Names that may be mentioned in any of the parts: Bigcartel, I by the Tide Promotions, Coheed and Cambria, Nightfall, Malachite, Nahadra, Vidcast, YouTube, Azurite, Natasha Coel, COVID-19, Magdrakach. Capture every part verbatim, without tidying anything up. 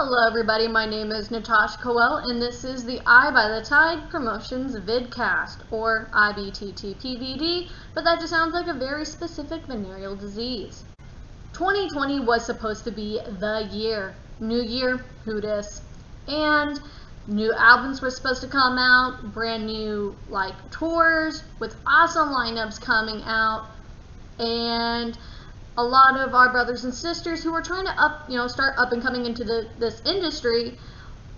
Hello everybody, my name is Natasha Coel and this is the I by the Tide Promotions vidcast, or I B T T P V D, but that just sounds like a very specific venereal disease. twenty twenty was supposed to be the year. New year, who dis? And new albums were supposed to come out, brand new like tours with awesome lineups coming out, and a lot of our brothers and sisters who were trying to up, you know, start up and coming into the, this industry,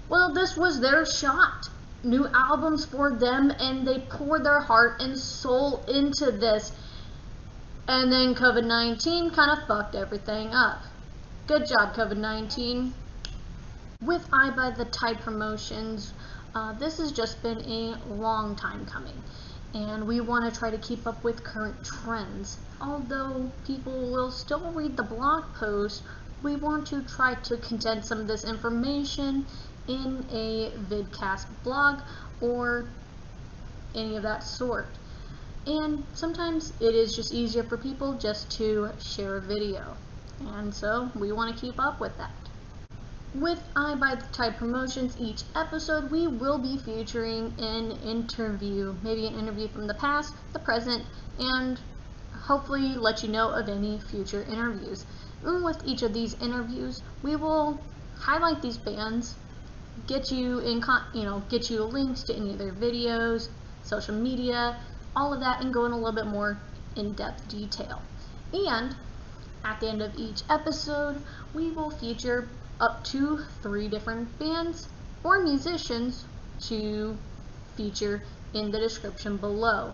well, this was their shot. New albums for them, and they poured their heart and soul into this. And then COVID nineteen kind of fucked everything up. Good job, COVID nineteen. With I by the Tide Promotions, uh, this has just been a long time coming. And we want to try to keep up with current trends. Although people will still read the blog post, we want to try to condense some of this information in a vidcast blog or any of that sort. And sometimes it is just easier for people just to share a video. And so we want to keep up with that. With I by the Tide Promotions, each episode we will be featuring an interview, maybe an interview from the past, the present, and hopefully let you know of any future interviews. And with each of these interviews, we will highlight these bands, get you in, con you know, get you links to any of their videos, social media, all of that, and go in a little bit more in-depth detail. And at the end of each episode, we will feature up to three different bands or musicians to feature in the description below.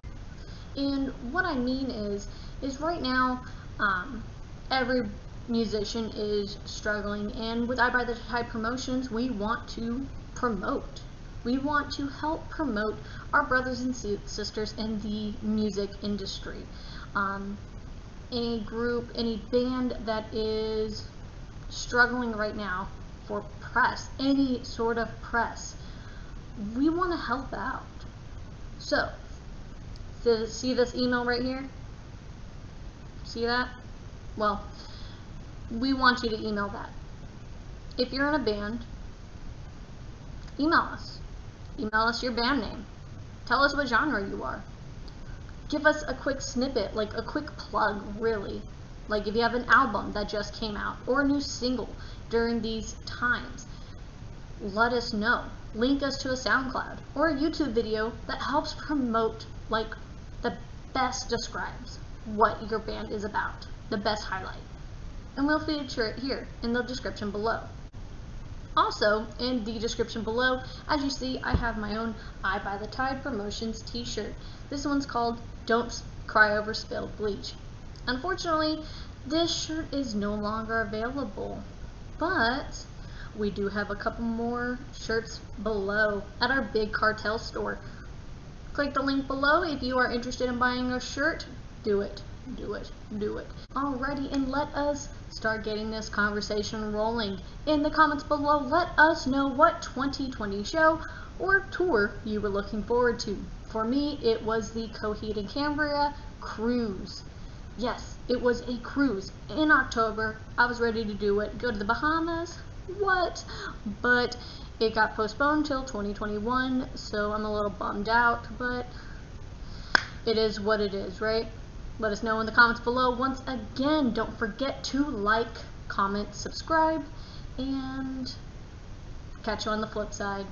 And what I mean is, is right now um, every musician is struggling, and with I by the Tide Promotions, we want to promote. We want to help promote our brothers and sisters in the music industry. Um, any group, any band that is struggling right now for press, any sort of press, we want to help out. So, see this email right here? See that? Well, we want you to email that. If you're in a band, email us. Email us your band name. Tell us what genre you are. Give us a quick snippet, like a quick plug, really. Like if you have an album that just came out or a new single during these times, let us know. Link us to a SoundCloud or a YouTube video that helps promote, like, the best describes what your band is about, the best highlight. And we'll feature it here in the description below. Also, in the description below, as you see, I have my own I by the Tide Promotions t-shirt. This one's called Don't Cry Over Spilled Bleach. Unfortunately, this shirt is no longer available, but we do have a couple more shirts below at our Big Cartel store. Click the link below if you are interested in buying a shirt. Do it, do it, do it. Alrighty, and let us start getting this conversation rolling. In the comments below, let us know what twenty twenty show or tour you were looking forward to. For me, it was the Coheed and Cambria cruise. Yes, it was a cruise in October. I was ready to do it, go to the Bahamas, what? But it got postponed till twenty twenty-one, so I'm a little bummed out, but it is what it is, right? Let us know in the comments below. Once again, don't forget to like, comment, subscribe, and catch you on the flip side.